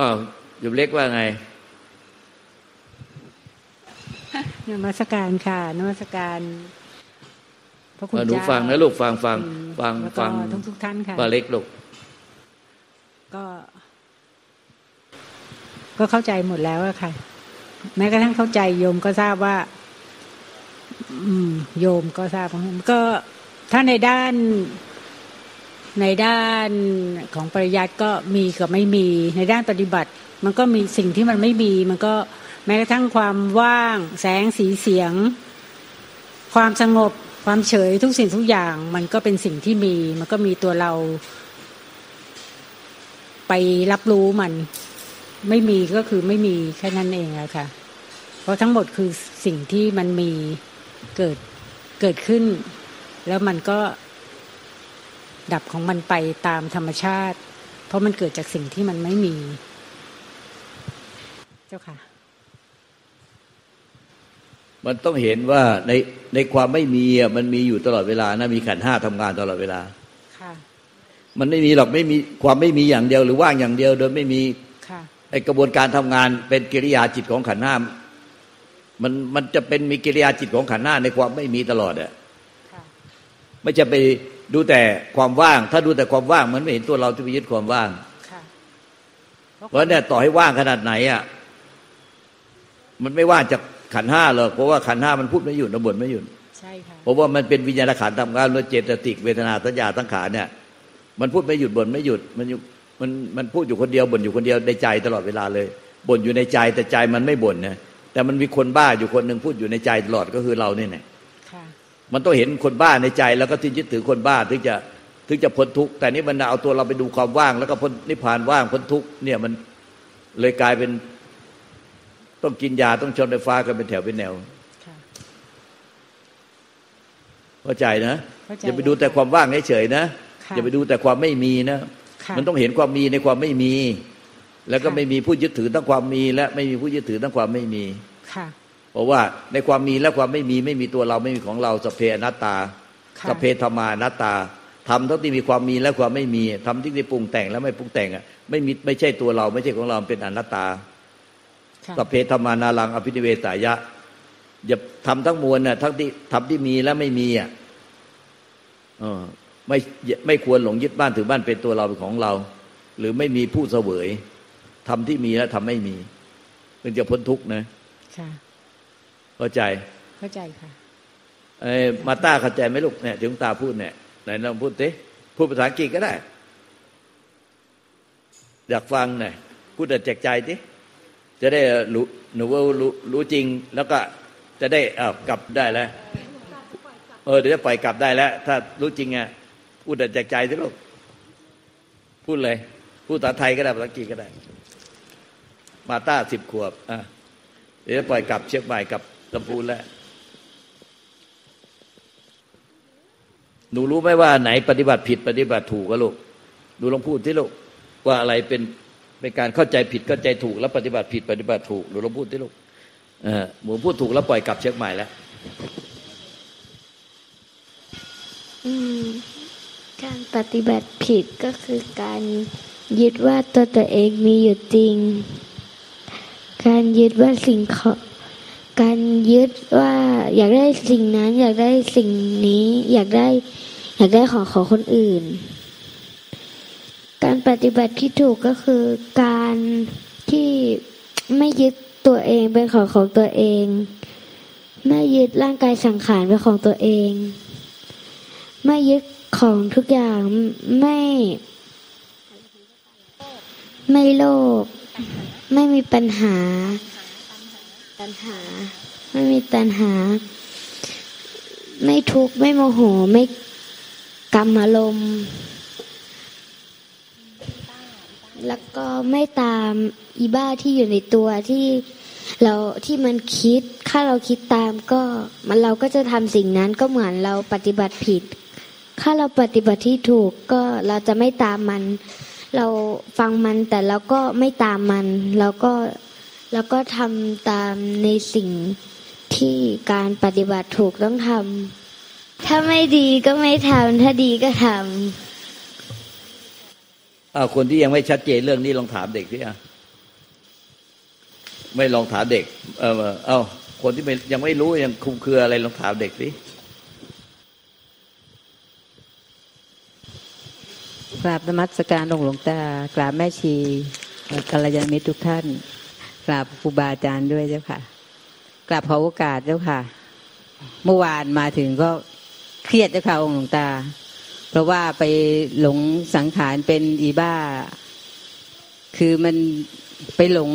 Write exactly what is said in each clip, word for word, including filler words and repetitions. อ้าวโยมเล็กว่าไงนมัสการค่ะนมัสการพระคุณเจ้าหนูฟังนะลูกฟังฟังฟังฟังทุกท่านค่ะป้าเล็กลูกก็ก็เข้าใจหมดแล้วอะค่ะแม้กระทั่งเข้าใจโยมก็ทราบว่าโยมก็ทราบก็ถ้าในด้านในด้านของปริยัติก็มีกับไม่มีในด้านปฏิบัติมันก็มีสิ่งที่มันไม่มีมันก็แม้กระทั่งความว่างแสงสีเสียงความสงบความเฉยทุกสิ่งทุกอย่างมันก็เป็นสิ่งที่มีมันก็มีตัวเราไปรับรู้มันไม่มีก็คือไม่มีแค่นั้นเองอะค่ะเพราะทั้งหมดคือสิ่งที่มันมีเกิดเกิดขึ้นแล้วมันก็ดับของมันไปตามธรรมชาติเพราะมันเกิดจากสิ่งที่มันไม่มีเจ้าค่ะมันต้องเห็นว่าในในความไม่มีอ่ะมันมีอยู่ตลอดเวลานะมีขันธ์ห้าทำงานตลอดเวลาค่ะมันไม่มีหรอกไม่มีความไม่มีอย่างเดียวหรือว่างอย่างเดียวโดยไม่มีค่ะไอ้กระบวนการทำงานเป็นกิริยาจิตของขันธ์ห้ามันมันจะเป็นมีกิริยาจิตของขันธ์ห้าในความไม่มีตลอดอ่ะค่ะไม่จะไปดูแต่ความว่างถ้าดูแต่ความว่างมันไม่เห็นตัวเราที่ไปยึดความว่างค่ะเพราะเนี่ยต่อให้ว่างขนาดไหนอ่ะมันไม่ว่างจากขันห้าหรอกเพราะว่าขันห้ามันพูดไม่หยุดนะบ่นไม่หยุดใช่ค่ะเพราะว่ามันเป็นวิญญาณขันธ์ทำงานโดยเจตสิกเวทนาสัญญาสังขารเนี่ยมันพูดไม่หยุดบ่นไม่หยุดมันอยู่มันมันพูดอยู่คนเดียวบ่นอยู่คนเดียวในใจตลอดเวลาเลยบ่นอยู่ในใจแต่ใจมันไม่บ่นนะแต่มันมีคนบ้าอยู่คนนึงพูดอยู่ในใจตลอดก็คือเราเนี่ยนะค่ะมันต้องเห็นคนบ้าในใจแล้วก็ที่ยึดถือคนบ้าถึงจะถึงจะพ้นทุกข์แต่นี่มันเอาตัวเราไปดูความว่างแล้วก็พ้นนิพพานว่างพ้นทุกข์เนี่ยมันเลยกลายเป็นต้องกินยาต้องชนไฟฟ้ากันเป็นแถวเป็นแนวเข้าใจนะอย่าไปดูแต่ความว่างเฉยๆนะอย่าไปดูแต่ความไม่มีนะมันต้องเห็นความมีในความไม่มีแล้วก็ไม่มีผู้ยึดถือทั้งความมีและไม่มีผู้ยึดถือทั้งความไม่มีเพราะว่าในความมีและความไม่มีไม่มีตัวเราไม่มีของเราสัพเพอนัตตาสัพเพธรรมานัตตาทำทั้งที่มีความมีและความไม่มีทำที่ได้ปรุงแต่งและไม่ปรุงแต่งอ่ะไม่มีไม่ใช่ตัวเราไม่ใช่ของเราเป็นอนัตตาสัพเพธรรมานารังอภินิเวสายะอย่าทำทั้งมวลน่ะทั้งที่ทำที่มีและไม่มีอ่ะอ๋อไม่ไม่ควรหลงยึดบ้านถือบ้านเป็นตัวเราเป็นของเราหรือไม่มีผู้เสวยทำที่มีและทำไม่มีมันจะพ้นทุกข์นะค่ะเข้าใจเข้าใจค่ะเอ้มาต้าเข้าใจไหมลูกเนี่ยที่หลวงตาพูดเนี่ยไหนลองพูดสิพูดภาษาอังกฤษก็ได้อยากฟังหน่อยพูดแต่แจกใจสิจะได้รู้หนูว่ารู้รู้จริงแล้วก็จะได้อ้าวกลับได้แล้วเออเดี๋ยวจะปล่อยกลับได้แล้วถ้ารู้จริงอ่ะพูดแต่แจกใจสิลูกพูดเลยพูดภาษาไทยก็ได้ภาษาอังกฤษก็ได้มาต้าสิบขวบอ่ะเดี๋ยวจะปล่อยกลับเชียงใหม่กลับลำพูนแล้วหนูรู้ไหมว่าไหนปฏิบัติผิดปฏิบัติถูกอะลูกดูลองพูดสิลูกว่าอะไรเป็นเป็นการเข้าใจผิดเข้าใจถูกแล้วปฏิบัติผิดปฏิบัติถูกหนูลองพูดสิลูกเออหนูพูดถูกแล้วปล่อยกลับเชียงใหม่แล้วอืมการปฏิบัติผิดก็คือการยึดว่าตัวตัวเองมีอยู่จริงการยึดว่าสิ่งของการยึดว่าอยากได้สิ่งนั้นอยากได้สิ่งนี้อยากได้อยากได้ของของคนอื่นการปฏิบัติที่ถูกก็คือการที่ไม่ยึดตัวเองเป็นของของตัวเองไม่ยึดร่างกายสังขารเป็นของตัวเองไม่ยึดของทุกอย่างไม่ไม่โลภไม่มีปัญหาตัณหาไม่มีตัณหาไม่ทุกข์ไม่โมโหไม่กามลมแล้วก็ไม่ตามอีบ้าที่อยู่ในตัวที่เราที่มันคิดถ้าเราคิดตามก็มันเราก็จะทำสิ่งนั้นก็เหมือนเราปฏิบัติผิดถ้าเราปฏิบัติที่ถูกก็เราจะไม่ตามมันเราฟังมันแต่เราก็ไม่ตามมันเราก็แล้วก็ทำตามในสิ่งที่การปฏิบัติถูกต้องทำถ้าไม่ดีก็ไม่ทำถ้าดีก็ทำคนที่ยังไม่ชัดเจนเรื่องนี้ลองถามเด็กสิอ่ะ ไม่ลองถามเด็กเออเอ้าคนที่ยังไม่รู้ยังคุมเครืออะไรลองถามเด็กสิกราบนมัสการหลวงหลวงตากราบแม่ชีกัลยาณมิตรทุกท่านกราบครูบาอาจารย์ด้วยเจ้าค่ะกราบขอโอกาสเจ้าค่ะเมื่อวานมาถึงก็เครียดเจ้าค่ะองค์หลวงตาเพราะว่าไปหลงสังขารเป็นอีบ้าคือมันไปหลง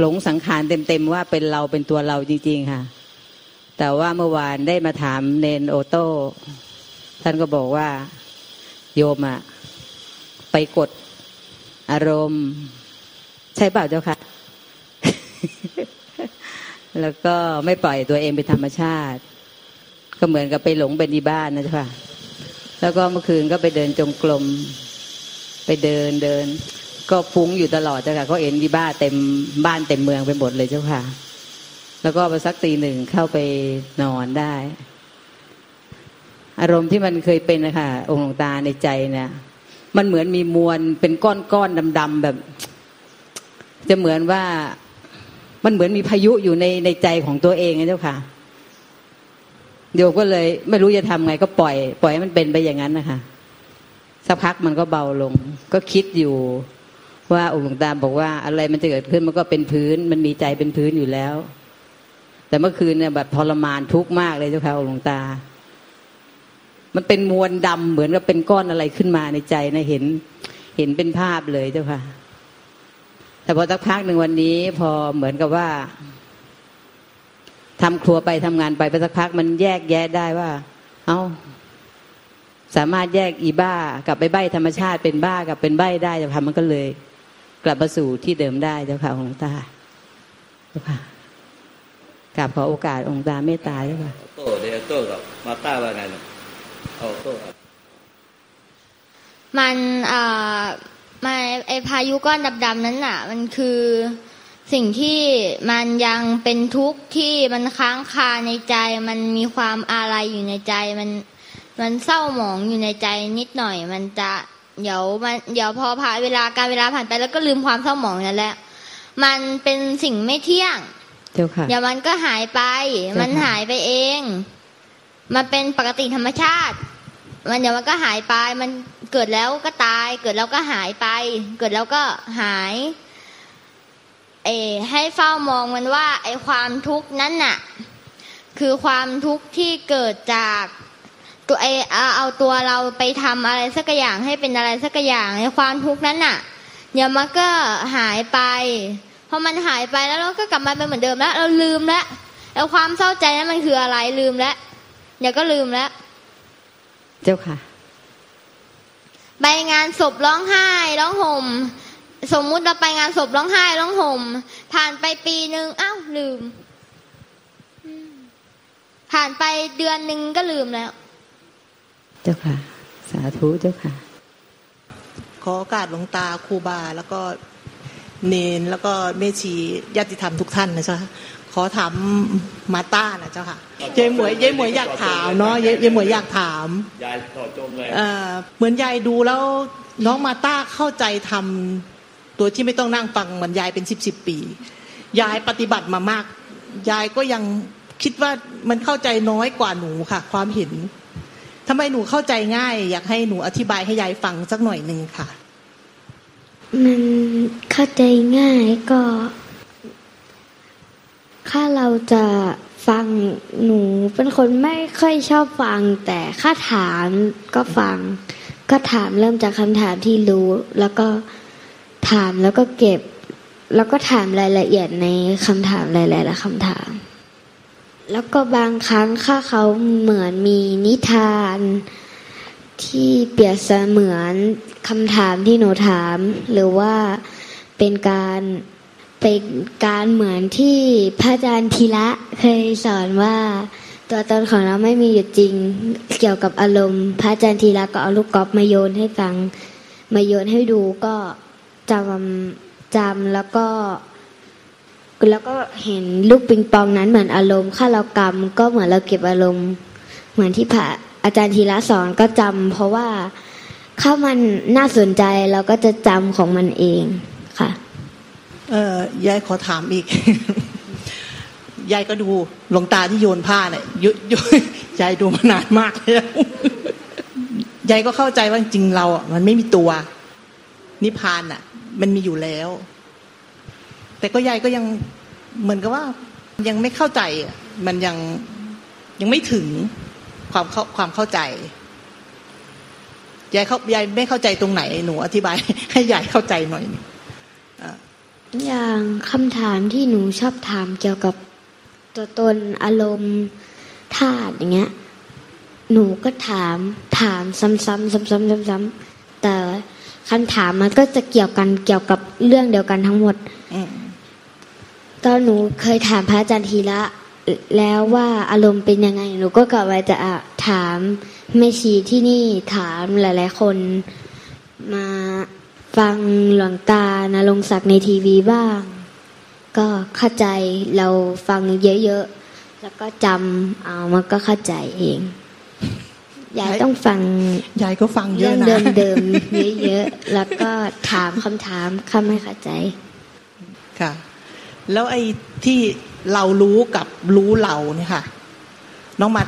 หลงสังขารเต็มๆว่าเป็นเราเป็นตัวเราจริงๆค่ะแต่ว่าเมื่อวานได้มาถามเนนโอโต้ท่านก็บอกว่าโยมอะไปกดอารมณ์ใช่เปล่าเจ้าค่ะ แล้วก็ไม่ปล่อยตัวเองเป็นธรรมชาติก็เหมือนกับไปหลงเป็นอีบ้านนะเจ้าค่ะแล้วก็เมื่อคืนก็ไปเดินจงกรมไปเดินเดินก็ฟุ้งอยู่ตลอดเจ้าค่ะก็เห็นอีบ้าเต็มบ้านเต็มเมืองไปหมดเลยเจ้าค่ะแล้วก็พอสักตีหนึ่งเข้าไปนอนได้อารมณ์ที่มันเคยเป็นนะคะองค์หลวงตาในใจเนี่ยมันเหมือนมีมวลเป็นก้อนๆดำๆแบบจะเหมือนว่ามันเหมือนมีพายุอยู่ในในใจของตัวเองนะเจ้าค่ะโยมก็เลยไม่รู้จะทำไงก็ปล่อยปล่อยให้มันเป็นไปอย่างนั้นนะคะสักพักมันก็เบาลงก็คิดอยู่ว่าองค์หลวงตาบอกว่าอะไรมันจะเกิดขึ้นมันก็เป็นพื้นมันมีใจเป็นพื้นอยู่แล้วแต่เมื่อคืนเนี่ยแบบทรมานทุกข์มากเลยเจ้าค่ะองค์หลวงตามันเป็นมวลดำเหมือนกับเป็นก้อนอะไรขึ้นมาในใจนะเห็นเห็นเป็นภาพเลยเจ้าค่ะแต่พอสักพักหนึ่งวันนี้พอเหมือนกับว่าทำครัวไปทำงานไปไปสักพักมันแยกแยะได้ว่าเอ้าสามารถแยกอีบ้ากับไปใบ้ธรรมชาติเป็นบ้ากับเป็นใบ้ได้เจ้าค่ะมันก็เลยกลับมาสู่ที่เดิมได้เจ้าค่ะองค์ตาเจ้าค่ะกราบขอโอกาสองค์ตาเมตตาเจ้าค่ะโตเดโตกับมาต้าว่าไงมันอ่ามาไอพายุก้อนดำๆนั้นน่ะมันคือสิ่งที่มันยังเป็นทุกข์ที่มันค้างคาในใจมันมีความอาลัยอยู่ในใจมันมันเศร้าหมองอยู่ในใจนิดหน่อยมันจะเดี๋ยวมันเดี๋ยวพอผ่านเวลาการเวลาผ่านไปแล้วก็ลืมความเศร้าหมองนั่นแหละมันเป็นสิ่งไม่เที่ยงเดี๋ยวมันก็หายไปมันหายไปเองมันเป็นปกติธรรมชาติมันเดี๋ยวมันก็หายไปมันเกิดแล้วก็ตายเกิดแล้วก็หายไปเกิดแล้วก็หายเออให้เฝ้ามองมันว่าไอ้ความทุกข์นั้นน่ะคือความทุกข์ที่เกิดจากตัวไอ้เอาตัวเราไปทำอะไรสักอย่างให้เป็นอะไรสักอย่างไอ้ความทุกข์นั้นน่ะเดี๋ยวมันก็หายไปพอมันหายไปแล้วเราก็กลับมาเป็นเหมือนเดิมแล้วเราลืมแล้วไอ้ความเศร้าใจนั้นมันคืออะไรลืมแล้วเดี๋ยวก็ลืมแล้วเจ้าค่ะไปงานศพร้องไห้ร้องห่มสมมุติเราไปงานศพร้องไห้ร้องห่มผ่านไปปีนึงอ้าวลืมผ่านไปเดือนนึงก็ลืมแล้วเจ้าค่ะสาธุเจ้าค่ะขอโอกาสหลวงตาครูบาแล้วก็เนนแล้วก็แม่ชีญาติธรรมทุกท่านนะเจ้าค่ะขอถามมาต้านะเจ้าค่ะยายหมวยยายหมวยอยากถามเนาะยายหมวยอยากถามยายต่อจงเลยเหมือนยายดูแล้วน้องมาต้าเข้าใจทำตัวที่ไม่ต้องนั่งฟังเหมือนยายเป็นสิบสิบปียายปฏิบัติมามากยายก็ยังคิดว่ามันเข้าใจน้อยกว่าหนูค่ะความเห็นทำไมหนูเข้าใจง่ายอยากให้หนูอธิบายให้ยายฟังสักหน่อยนึงค่ะมันเข้าใจง่ายก็ถ้าเราจะฟังหนูเป็นคนไม่ค่อยชอบฟังแต่ถ้าถามก็ฟังก็ถามเริ่มจากคำถามที่รู้แล้วก็ถามแล้วก็เก็บแล้วก็ถามรายละเอียดในคำถามหลายๆคำถามแล้วก็บางครั้งถ้าเขาเหมือนมีนิทานที่เปรียบเสมือนคำถามที่หนูถามหรือว่าเป็นการเป็นการเหมือนที่พระอาจารย์ธีระเคยสอนว่าตัวตนของเราไม่มีอยู่จริงเกี่ยวกับอารมณ์พระอาจารย์ธีระก็เอาลูกกอล์ฟมาโยนให้ฟังมาโยนให้ดูก็จำจำแล้วก็แล้วก็เห็นลูกปิงปองนั้นเหมือนอารมณ์ข้าเรากรรมก็เหมือนเราเก็บอารมณ์เหมือนที่พระอาจารย์ธีระสอนก็จำเพราะว่าข้ามันน่าสนใจเราก็จะจำของมันเองค่ะ เอ่อยายขอถามอีก ยายก็ดูหลวงตาที่โยนผ้าเนี่ยยุยุยายดูมานานมากแล้ว ยายก็เข้าใจว่าจริงเราอ่ะมันไม่มีตัวนิพพานอ่ะมันมีอยู่แล้วแต่ก็ยายก็ยังเหมือนกับว่ายังไม่เข้าใจมันยังยังไม่ถึงความเข้าความเข้าใจยายเข้ายายไม่เข้าใจตรงไหนหนูอธิบายให้ยายเข้าใจหน่อยอย่างคำถามที่หนูชอบถามเกี่ยวกับตัวตนอารมณ์ธาตุอย่างเงี้ยหนูก็ถามถามซ้ำๆซ้ำๆซ้ำๆแต่คำถามมันก็จะเกี่ยวกันเกี่ยวกับเรื่องเดียวกันทั้งหมดตอนหนูเคยถามพระอาจารย์ธีระแล้วว่าอารมณ์เป็นยังไงหนูก็กลับไปจะถามแม่ชีที่นี่ถามหลายๆคนมาฟังหลวงตาณรงค์ศักดิ์ในทีวีบ้างก็เข้าใจเราฟังเยอะๆแล้วก็จำเอามันก็เข้าใจเองยายต้องฟังยายก็ฟังเยอะนะเรื่องเดิมๆเยอะๆแล้วก็ถามคำถามคำให้เข้าใจค่ะแล้วไอ้ที่เรารู้กับรู้เราเนี่ยค่ะน้องมัด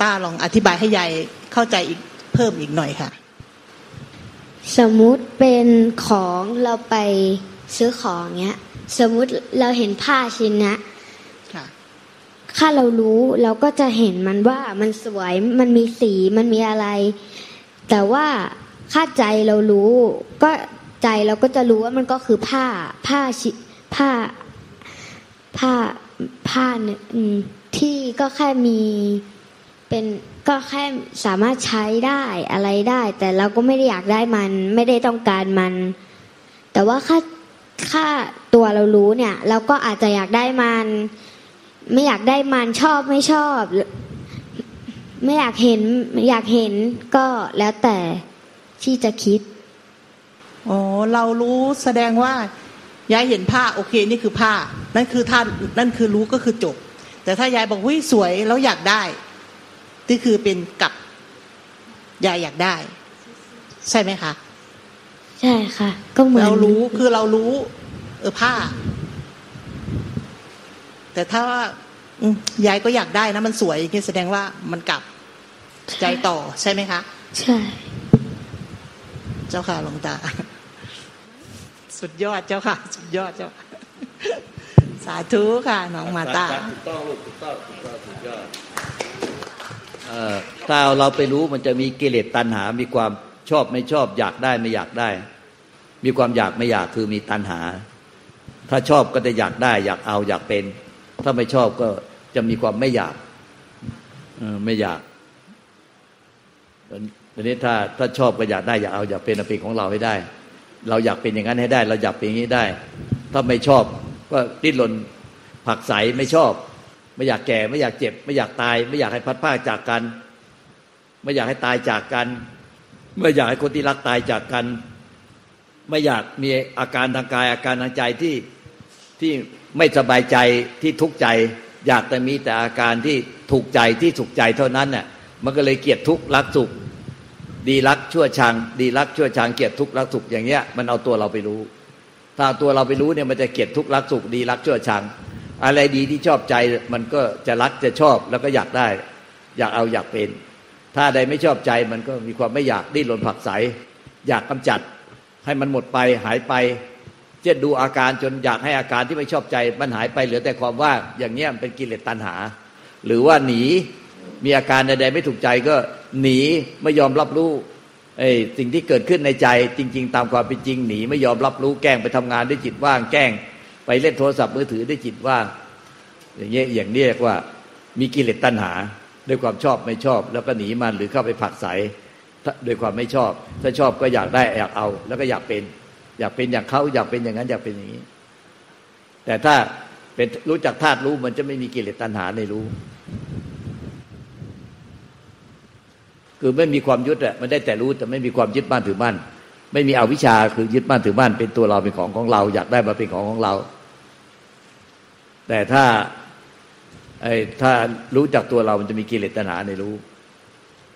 ป้าลองอธิบายให้ยายเข้าใจอีกเพิ่มอีกหน่อยค่ะสมมุติเป็นของเราไปซื้อของเงี้ยสมมุติเราเห็นผ้าชิ้นนะค่ะถ้าเรารู้เราก็จะเห็นมันว่ามันสวยมันมีสีมันมีอะไรแต่ว่าถ้าใจเรารู้ก็ใจเราก็จะรู้ว่ามันก็คือผ้าผ้าชิ้นผ้าผ้าผ้าเนี่ยที่ก็แค่มีเป็นก็แค่สามารถใช้ได้อะไรได้แต่เราก็ไม่ได้อยากได้มันไม่ได้ต้องการมันแต่ว่าค่าค่าตัวเรารู้เนี่ยเราก็อาจจะอยากได้มันไม่อยากได้มันชอบไม่ชอบไม่อยากเห็นอยากเห็นก็แล้วแต่ที่จะคิดอ๋อเรารู้แสดงว่ายายเห็นผ้าโอเคนี่คือผ้านั่นคือท่านนั่นคือรู้ก็คือจบแต่ถ้ายายบอกเฮ้ยสวยแล้วอยากได้นี่คือเป็นกับยายอยากได้ใช่ไหมคะใช่ค่ะก็เหมือนเรารู้คือเรารู้เออผ้าแต่ถ้ายายก็อยากได้นะมันสวยอย่างนี้แสดงว่ามันกลับใจต่อใช่ไหมคะใช่เจ้าค่ะหลวงตาสุดยอดเจ้าค่ะสุดยอดเจ้าสาธุค่ะน้องมาตาถูกต้องลูกถูกต้องถูกต้องสุดยอดถ้าเราไปรู้มันจะมีกิเลสตัณหามีความชอบไม่ชอบอยากได้ไม่อยากได้มีความอยากไม่อยากคือมีตัณหาถ้าชอบก็จะอยากได้อยากเอาอยากเป็นถ้าไม่ชอบก็จะมีความไม่อยากไม่อยากตอนนี้ถ้าถ้าชอบก็อยากได้อยากเอาอยากเป็นเป็นของเราให้ได้เราอยากเป็นอย่างนั้นให้ได้เราอยากเป็นอย่างนี้ได้ถ้าไม่ชอบก็ดิ้นรนผักใสไม่ชอบไม่อยากแก่ไม่อยากเจ็บไม่อยากตายไม่อยากให้พัดพรากจากกันไม่อยากให้ตายจากกันไม่อยากให้คนที่รักตายจากกันไม่อยากมีอาการทางกายอาการทางใจที่ที่ไม่สบายใจที่ทุกข์ใจอยากแต่มีแต่อาการที่ถูกใจที่สุขใจเท่านั้นน่ะมันก็เลยเกลียดทุกข์รักสุขดีรักชั่วชังดีรักชั่วชังเกลียดทุกข์รักสุขอย่างเงี้ยมันเอาตัวเราไปรู้ถ้าตัวเราไปรู้เนี่ยมันจะเกลียดทุกข์รักสุขดีรักชั่วชังอะไรดีที่ชอบใจมันก็จะรักจะชอบแล้วก็อยากได้อยากเอาอยากเป็นถ้าใดไม่ชอบใจมันก็มีความไม่อยากดิ้นรนผลักไสอยากกำจัดให้มันหมดไปหายไปเช่นดูอาการจนอยากให้อาการที่ไม่ชอบใจมันหายไปเหลือแต่ความว่าอย่างเงี้ยมันเป็นกิเลสตัณหาหรือว่าหนีมีอาการใดๆไม่ถูกใจก็หนีไม่ยอมรับรู้ไอ้สิ่งที่เกิดขึ้นในใจจริงๆตามความเป็นจริงหนีไม่ยอมรับรู้แกล้งไปทำงานด้วยจิตว่างแกล้งไปเล่นโทรศัพท์มือถือได้จิตว่าอย่างเงี้ยอย่างเรียกว่ามีกิเลสตัณหาด้วยความชอบไม่ชอบแล้วก็หนีมันหรือเข้าไปผลักไสด้วยความไม่ชอบถ้าชอบก็อยากได้อยากเอาแล้วก็อยากเป็นอยากเป็นอย่างเขาอยากเป็นอย่างนั้นอยากเป็นอย่างนี้แต่ถ้าเป็นรู้จักธาตุรู้มันจะไม่มีกิเลสตัณหาในรู้คือไม่มีความยึดอ่ะมันได้แต่รู้แต่ไม่มีความยึดมั่นถือมั่นไม่มีอวิชชาคือยึดมั่นถือมั่นเป็นตัวเราเป็นของของเราอยากได้มาเป็นของของเราแต่ถ้าไอ้ถ้ารู้จักตัวเรามันจะมีกิเลสตัณหาในรู้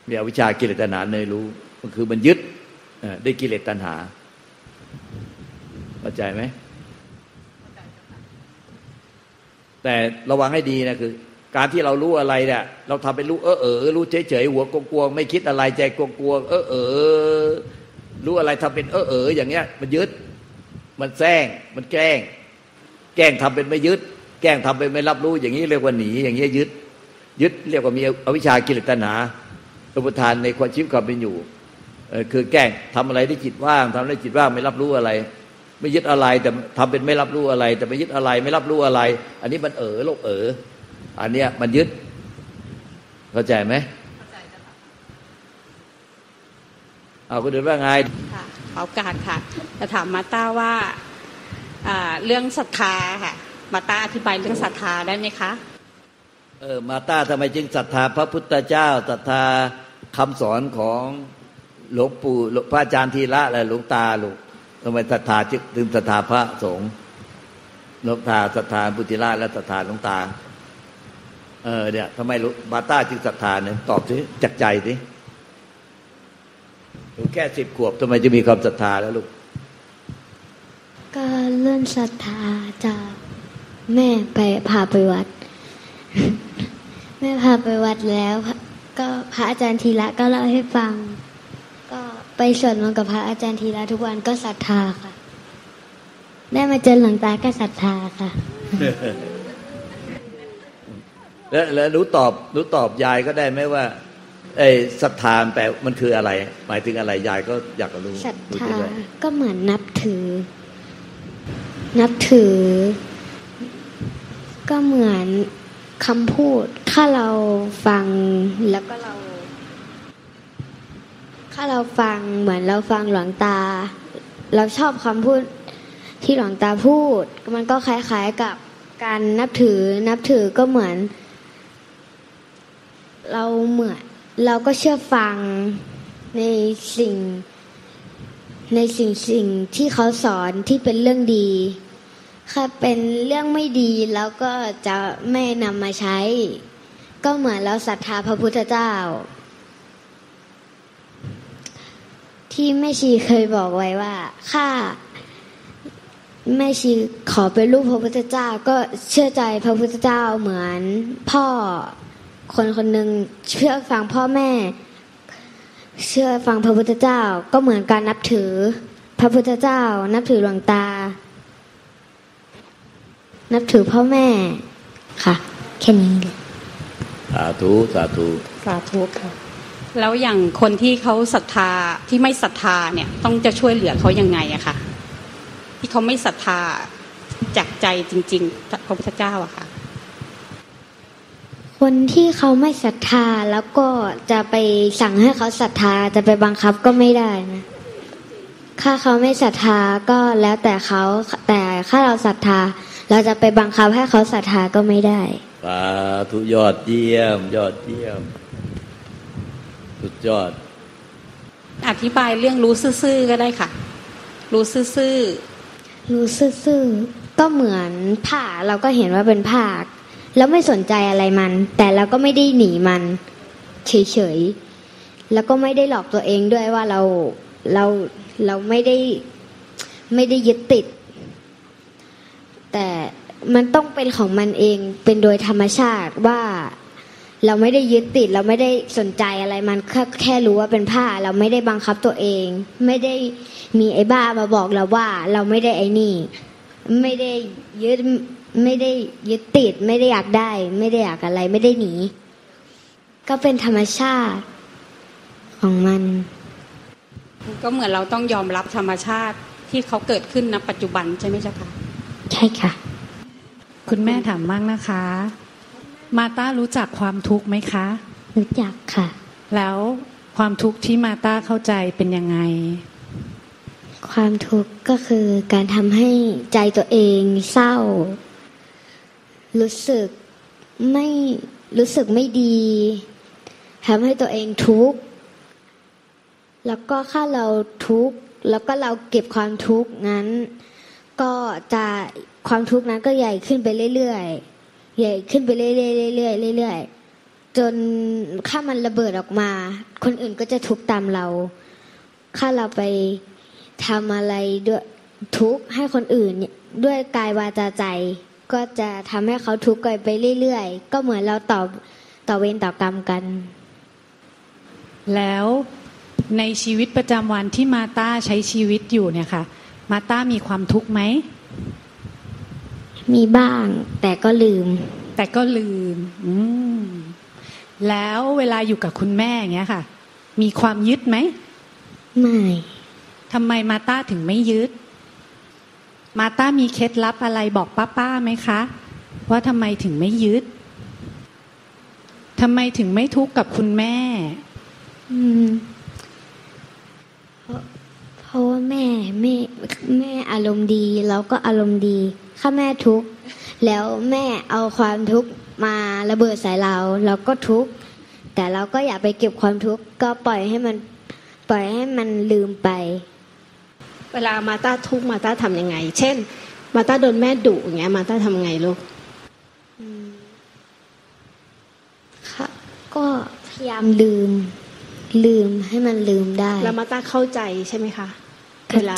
มีอวิชชากิเลสตัณหาในรู้มันคือมันยึดเอ่อได้กิเลสตัณหาเข้าใจมั้ย แต่ระวังให้ดีนะคือการที่เรารู้อะไรเนี่ยเราทำเป็นรู้เออเออรู้เฉยเฉยหัวกลัวๆไม่คิดอะไรใจกลัวๆเออเออรู้อะไรทำเป็นเออเอออย่างเงี้ยมันยึดมันแซงมันแกล้งแกล้งทำเป็นไม่ยึดแกล้งทำเป็นไม่รับรู้อย่างนี้เรียกว่าหนีอย่างเงี้ยยึดยึดเรียกว่ามีอวิชชากิเลสตัณหาอุปทานในความชีวิตความเป็นอยู่คือแกล้งทำอะไรที่จิตว่างทำอะไรจิตว่างไม่รับรู้อะไรไม่ยึดอะไรแต่ทำเป็นไม่รับรู้อะไรแต่ไม่ยึดอะไรไม่รับรู้อะไรอันนี้มันเออโลกเอออันเนี้ยมันยึดเข้าใจไหมเข้าใจจ้ะค่ะเอาคุณเดินว่าไงค่ะขอโอกาสค่ะจะถามมาต้าว่าเรื่องศรัทธาค่ะมาต้าอธิบายเรื่องศรัทธาได้ไหมคะเออมาต้าทำไมจึงศรัทธาพระพุทธเจ้าศรัทธาคำสอนของหลวงปู่พระอาจารย์ธีระและหลวงตาลูกทำไมศรัทธาจึงถึงศรัทธาพระสงฆ์หลวงตาศรัทธาพุทธิราชและศรัทธาหลวงตาเออเนี่ยทำไมมาต้าจึงศรัทธาเนี่ยตอบสิจากใจสิลูกแค่สิบขวบทำไมจะมีความศรัทธาแล้วลูกก็เริ่มศรัทธาจากแม่ไปพาไปวัดแม่พาไปวัดแล้วก็พระอาจารย์ธีระก็เล่าให้ฟังก็ไปสวดมนต์กับพระอาจารย์ธีระทุกวันก็ศรัทธาค่ะได้มาเจอหลวงตาก็ศรัทธาค่ะ แล้วแล้วรู้ตอบรู้ตอบยายก็ได้ไหมว่าไอ้ศรัทธาแปลมันคืออะไรหมายถึงอะไรยายก็อยากรู้ศรัทธาก็เหมือนนับถือนับถือก็เหมือนคำพูดถ้าเราฟังแล้วก็เราถ้าเราฟังเหมือนเราฟังหลวงตาเราชอบคำพูดที่หลวงตาพูดมันก็คล้ายๆกับการนับถือนับถือก็เหมือนเราเหมือนเราก็เชื่อฟังในสิ่งในสิ่งสิ่งที่เขาสอนที่เป็นเรื่องดีถ้าเป็นเรื่องไม่ดีเราก็จะไม่นำมาใช้ก็เหมือนเราศรัทธาพระพุทธเจ้าที่แม่ชีเคยบอกไว้ว่าข้าแม่ชีขอเป็นลูกพระพุทธเจ้าก็เชื่อใจพระพุทธเจ้าเหมือนพ่อคนคนหนึ่งเชื่อฟังพ่อแม่เชื่อฟังพระพุทธเจ้าก็เหมือนการนับถือพระพุทธเจ้านับถือหลวงตานับถือพ่อแม่ค่ะแค่นี้เลยสาธุสาธุสาธุค่ะแล้วอย่างคนที่เขาศรัทธาที่ไม่ศรัทธาเนี่ยต้องจะช่วยเหลือเขายังไงอะค่ะที่เขาไม่ศรัทธาจากใจจริงๆพระพุทธเจ้าอะค่ะคนที่เขาไม่ศรัทธาแล้วก็จะไปสั่งให้เขาศรัทธาจะไปบังคับก็ไม่ได้นะถ้าเขาไม่ศรัทธาก็แล้วแต่เขาแต่ถ้าเราศรัทธาเราจะไปบังคับให้เขาศรัทธาก็ไม่ได้สาธุยอดเยี่ยมยอดเยี่ยมสุดยอดอธิบายเรื่องรู้ซื่อๆก็ได้ค่ะรู้ซื่อๆรู้ซื่อๆก็เหมือนผ้าเราก็เห็นว่าเป็นผ้าแล้วไม่สนใจอะไรมันแต่เราก็ไม่ได้หนีมันเฉยๆแล้วก็ไม่ได้หลอกตัวเองด้วยว่าเราเราเราไม่ได้ไม่ได้ยึดติดแต่มันต้องเป็นของมันเองเป็นโดยธรรมชาติว่าเราไม่ได้ยึดติดเราไม่ได้สนใจอะไรมันแค่แค่รู้ว่าเป็นผ้าเราไม่ได้บังคับตัวเองไม่ได้มีไอ้บ้ามาบอกเราว่าเราไม่ได้ไอ้นี่ไม่ได้ยึดไม่ได้ยึดติดไม่ได้อยากได้ไม่ได้อยากอะไรไม่ได้หนีก็เป็นธรรมชาติของมันก็เหมือนเราต้องยอมรับธรรมชาติที่เขาเกิดขึ้นณปัจจุบันใช่ไหมเจ้าคะใช่ค่ะคุณแม่ถามมากนะคะมาต้ารู้จักความทุกข์ไหมคะรู้จักค่ะแล้วความทุกข์ที่มาต้าเข้าใจเป็นยังไงความทุกข์ก็คือการทำให้ใจตัวเองเศร้ารู้สึกไม่รู้สึกไม่ดีทำให้ตัวเองทุกข์แล้วก็ถ้าเราทุกข์แล้วก็เราเก็บความทุกข์นั้นก็จะความทุกข์นั้นก็ใหญ่ขึ้นไปเรื่อยๆใหญ่ขึ้นไปเรื่อยๆเรื่อยๆเรื่อยๆจนถ้ามันระเบิดออกมาคนอื่นก็จะทุกข์ตามเราถ้าเราไปทำอะไรด้วยทุกข์ให้คนอื่นด้วยกายวาจาใจ ก็จะทำให้เขาทุกข์ไปเรื่อยๆก็เหมือนเราต่อต่อเวรต่อกรรมกันแล้วในชีวิตประจำวันที่มาต้าใช้ชีวิตอยู่เนี่ยค่ะมาต้ามีความทุกข์ไหมมีบ้างแต่ก็ลืมแต่ก็ลืมอืมแล้วเวลาอยู่กับคุณแม่อย่างเงี้ยค่ะมีความยึดไหมไม่ทำไมมาต้าถึงไม่ยึดมาต้ามีเคล็ดลับอะไรบอกป้าๆไหมคะว่าทำไมถึงไม่ยึดทำไมถึงไม่ทุกข์กับคุณแม่อืมเพราะว่าแม่แม่แม่อารมณ์ดีเราก็อารมณ์ดีถ้าแม่ทุกข์แล้วแม่เอาความทุกข์มาระเบิดใส่เราเราก็ทุกข์แต่เราก็อย่าไปเก็บความทุกข์ก็ปล่อยให้มันปล่อยให้มันลืมไปเวลามาต้าทุกข์มาต้าทำยังไงเช่นมาต้าโดนแม่ดุอย่างเงี้ยมาต้าทำไงลูกค่ะก็พยายามลืมลืมให้มันลืมได้แล้วมาต้าเข้าใจใช่ไหมคะเวลา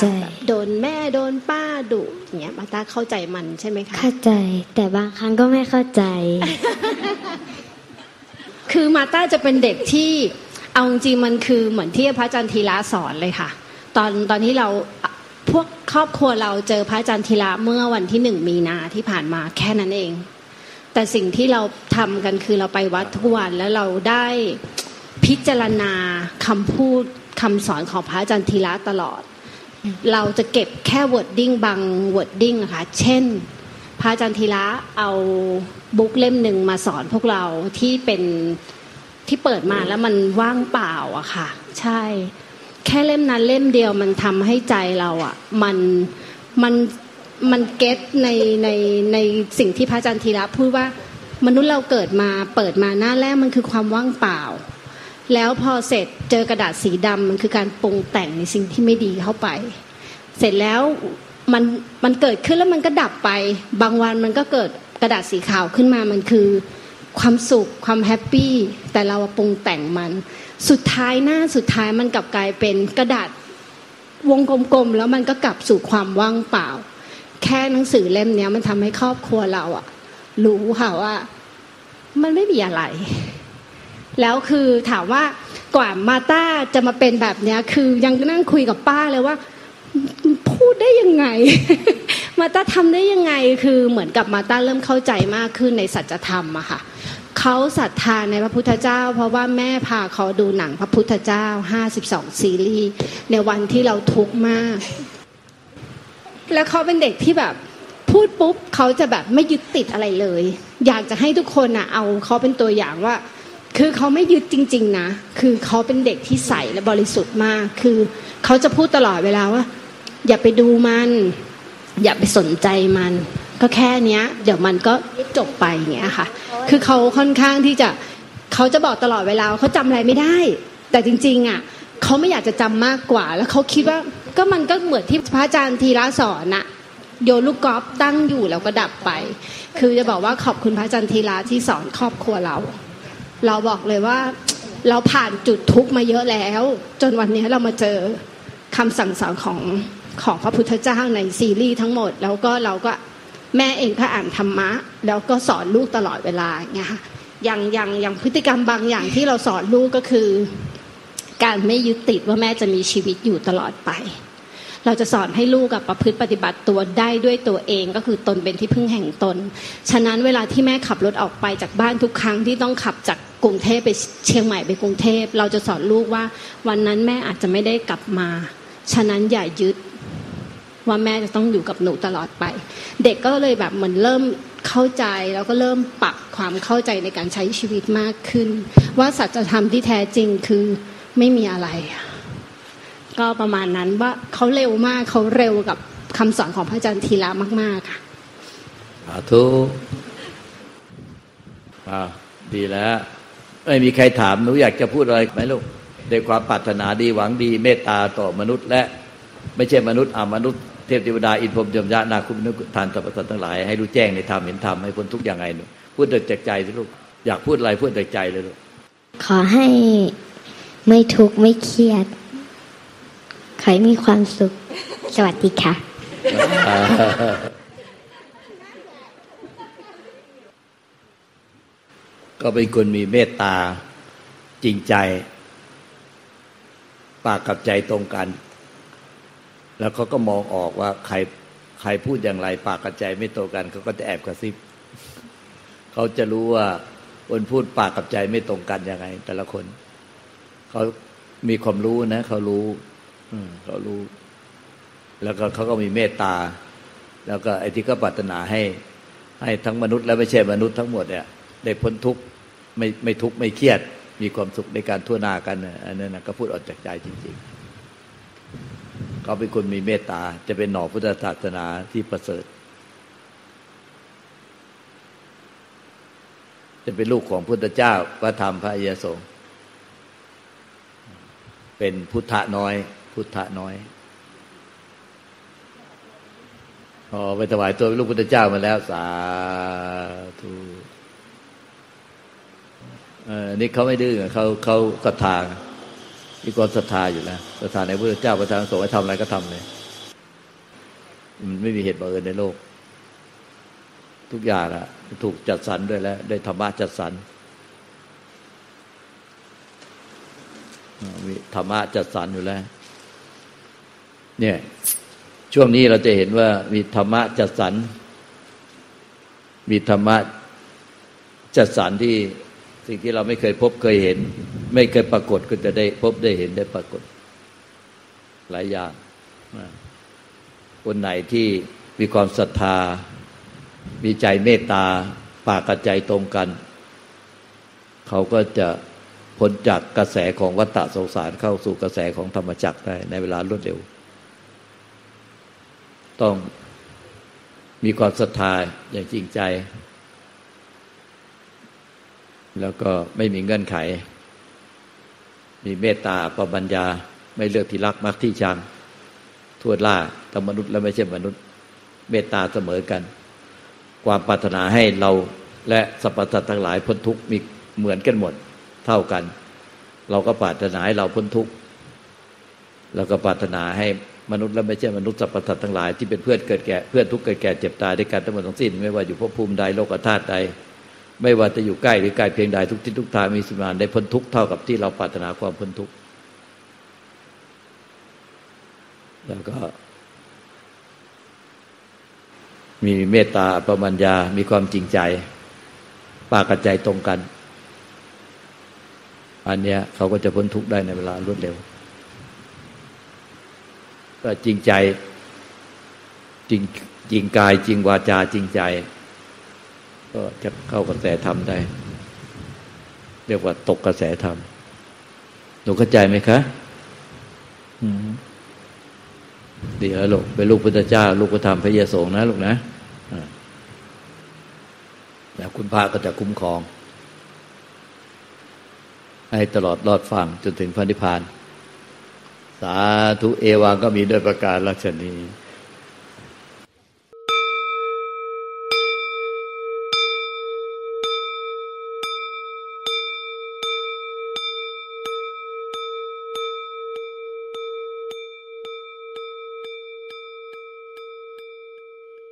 โดนแม่โดนป้าดุอย่างเงี้ยมาต้าเข้าใจมันใช่ไหมคะเข้าใจแต่บางครั้งก็ไม่เข้าใจ คือมาต้าจะเป็นเด็กที่เอาจริงมันคือเหมือนที่พระอาจารย์ธีระสอนเลยค่ะตอนตอนนี้เราพวกครอบครัวเราเจอพระอาจารย์ธีระเมื่อวันที่หนึ่งมีนาที่ผ่านมาแค่นั้นเองแต่สิ่งที่เราทำกันคือเราไปวัดทุกวันแล้วเราได้พิจารณาคำพูดคำสอนของพระอาจารย์ธีระตลอดเราจะเก็บแค่ wording บาง wording นะคะเช่นพระอาจารย์ธีระเอาบุ๊กเล่มหนึ่งมาสอนพวกเราที่เป็นที่เปิดมาแล้วมันว่างเปล่าอะค่ะใช่แค่เล่มนั้นเล่มเดียวมันทำให้ใจเราอะมันมันมันเก็ตในในในสิ่งที่พระอาจารย์ธีระพูดว่ามนุษย์เราเกิดมาเปิดมาหน้าแรกมันคือความว่างเปล่าแล้วพอเสร็จเจอกระดาษสีดำมันคือการปรุงแต่งในสิ่งที่ไม่ดีเข้าไปเสร็จแล้วมันมันเกิดขึ้นแล้วมันก็ดับไปบางวันมันก็เกิดกระดาษสีขาวขึ้นมามันคือความสุขความแฮปปี้แต่เราปรุงแต่งมันสุดท้ายหน้าสุดท้ายมันกลับกลายเป็นกระดาษวงกลมๆแล้วมันก็กลับสู่ความว่างเปล่าแค่หนังสือเล่มนี้มันทำให้ครอบครัวเราอะรู้ค่ะว่ามันไม่มีอะไรแล้วคือถามว่ากว่ามาต้าจะมาเป็นแบบนี้คือยังนั่งคุยกับป้าเลยว่าพูดได้ยังไง มาต้าทำได้ยังไงคือเหมือนกับมาต้าเริ่มเข้าใจมากขึ้นในสัจธรรมอะค่ะเขาศรัทธาในพระพุทธเจ้าเพราะว่าแม่พาเขาดูหนังพระพุทธเจ้าห้าสิบสองซีรีส์ในวันที่เราทุกข์มากแล้วเขาเป็นเด็กที่แบบพูดปุ๊บเขาจะแบบไม่ยึดติดอะไรเลยอยากจะให้ทุกคนอะเอาเขาเป็นตัวอย่างว่าคือเขาไม่ยึดจริงๆนะคือเขาเป็นเด็กที่ใสและบริสุทธิ์มากคือเขาจะพูดตลอดเวลาว่าอย่าไปดูมันอย่าไปสนใจมันก็แค่เนี้ยเดี๋ยวมันก็จบไปอย่างเงี้ยค่ะคือเขาค่อนข้างที่จะเขาจะบอกตลอดเวลาเขาจำอะไรไม่ได้แต่จริงๆอ่ะเขาไม่อยากจะจำมากกว่าแล้วเขาคิดว่าก็มันก็เหมือนที่พระอาจารย์ธีระสอนน่ะโยนลูกกอล์ฟตั้งอยู่แล้วก็ดับไปคือจะบอกว่าขอบคุณพระอาจารย์ธีระที่สอนครอบครัวเราเราบอกเลยว่าเราผ่านจุดทุกข์มาเยอะแล้วจนวันนี้เรามาเจอคำสั่งสอนของของพระพุทธเจ้าในซีรีส์ทั้งหมดแล้วก็เราก็แม่เองก็อ่านธรรมะแล้วก็สอนลูกตลอดเวลาอย่างเงี้ยค่ะอย่างอย่างอย่างพฤติกรรมบางอย่างที่เราสอนลูกก็คือการไม่ยึดติดว่าแม่จะมีชีวิตอยู่ตลอดไปเราจะสอนให้ลูกกับประพฤติปฏิบัติตัวได้ด้วยตัวเองก็คือตนเป็นที่พึ่งแห่งตนฉะนั้นเวลาที่แม่ขับรถออกไปจากบ้านทุกครั้งที่ต้องขับจากกรุงเทพไปเชียงใหม่ไปกรุงเทพเราจะสอนลูกว่าวันนั้นแม่อาจจะไม่ได้กลับมาฉะนั้นอย่ายึดว่าแม่จะต้องอยู่กับหนูตลอดไปเด็กก็เลยแบบเหมือนเริ่มเข้าใจแล้วก็เริ่มปรับความเข้าใจในการใช้ชีวิตมากขึ้นว่าสัจธรรมที่แท้จริงคือไม่มีอะไรก็ประมาณนั้นว่าเขาเร็วมากเขาเร็วกับคำสอนของพระอาจารย์ธีระมากๆค่ะสาธุอ่าดีแล้วไม่มีใครถามหนูอยากจะพูดอะไรไหมลูกด้วยความปรารถนาดีหวังดีเมตตาต่อมนุษย์และไม่ใช่มนุษย์อ่ามนุษย์เทพเทวดาอินทร์พรหมยมยะนาคคุณนุกุทานสัพพสัตว์ทั้งหลายให้รู้แจ้งในธรรมเห็นธรรมให้พ้นทุกข์อย่างไรหนูพูดด้วยจากใจสิลูกอยากพูดอะไรพูดจากใจเลยลูกขอให้ไม่ทุกข์ไม่เครียดขอให้มีความสุขสวัสดีค่ะ ก็เป็นคนมีเมตตาจริงใจปากกับใจตรงกันแล้วเขาก็มองออกว่าใครใครพูดอย่างไรปากกับใจไม่ตรงกันเขาก็จะแอบกระซิบเขาจะรู้ว่าคนพูดปากกับใจไม่ตรงกันยังไงแต่ละคนเขามีความรู้นะเขารู้เขารู้แล้วก็เขาก็มีเมตตาแล้วก็ไอ้ที่ก็ปรารถนาให้ให้ทั้งมนุษย์และไม่ใช่มนุษย์ทั้งหมดเนี่ยได้พ้นทุกข์ไม่ไม่ทุกข์ไม่เครียดมีความสุขในการทั่วหน้ากันอันนั้นนะก็พูดออกจากใจจริงๆเขาเป็นคนมีเมตตาจะเป็นหน่อพุทธศาสนาที่ประเสริฐจะเป็นลูกของพุทธเจ้าพระธรรมพระอริยสงฆ์เป็นพุทธะน้อยพุทธะน้อยพอไปถวายตัวเป็นลูกพุทธเจ้ามาแล้วสาธุเอ่อนี่เขาไม่ดื้อเขาเขาศรัทธามีความศรัทธาอยู่นะศรัทธาในพระพุทธเจ้าพระธรรมสงฆ์ให้ทำอะไรก็ทำเลยมันไม่มีเหตุบังเอิญในโลกทุกอย่างอะถูกจัดสรรด้วยแล้วได้ธรรมะจัดสรรมีธรรมะจัดสรรอยู่แล้วเนี่ยช่วงนี้เราจะเห็นว่ามีธรรมะจัดสรรมีธรรมะจัดสรรที่สิ่งที่เราไม่เคยพบเคยเห็นไม่เคยปรากฏก็จะได้พบได้เห็นได้ปรากฏหลายอย่างคนไหนที่มีความศรัทธามีใจเมตตาปากกับใจตรงกันเขาก็จะพ้นจากกระแสของวัฏฏะสงสารเข้าสู่กระแสของธรรมจักรได้ในเวลารวดเร็วต้องมีความศรัทธาอย่างจริงใจแล้วก็ไม่มีเงื่อนไขมีเมตตาปปัญญาไม่เลือกที่รักมักที่ชังทั่วล่าทั้งมนุษย์และไม่ใช่มนุษย์เมตตาเสมอกันความปรารถนาให้เราและสรรพสัตว์ทั้งหลายพ้นทุกข์มีเหมือนกันหมดเท่ากันเราก็ปรารถนาให้เราพ้นทุกข์แล้วก็ปรารถนาให้มนุษย์และไม่ใช่มนุษย์สรรพสัตว์ทั้งหลายที่เป็นเพื่อนเกิดแก่เพื่อนทุกข์เกิดแก่เจ็บตายด้วยกันทั้งหมดทั้งสิ้นไม่ว่าอยู่ภพภูมิใดโลกธาตุใดไม่ว่าจะอยู่ใกล้หรือไกลเพียงใดทุกทิศทุกทางมีสมานได้พ้นทุกข์เท่ากับที่เราปรารถนาความพ้นทุกข์แล้วก็มีเมตตาปปัญญามีความจริงใจปากกับใจตรงกันอันเนี้ยเขาก็จะพ้นทุกข์ได้ในเวลารวดเร็วก็จริงใจจริงจริงกายจริงวาจาจริงใจก็จะเข้ากระแสธรรมได้เรียกว่าตกกระแสธรรมหนูเข้าใจไหมคะดีแล้วลูกเป็นลูกพุทธเจ้าลูกก็ทำพระยาโสงนะลูกนะแล้วคุณพระก็จะคุ้มครองให้ตลอดรอดฟังจนถึงพระนิพพานสาธุเอวังก็มีด้วยประการลักษณะนี้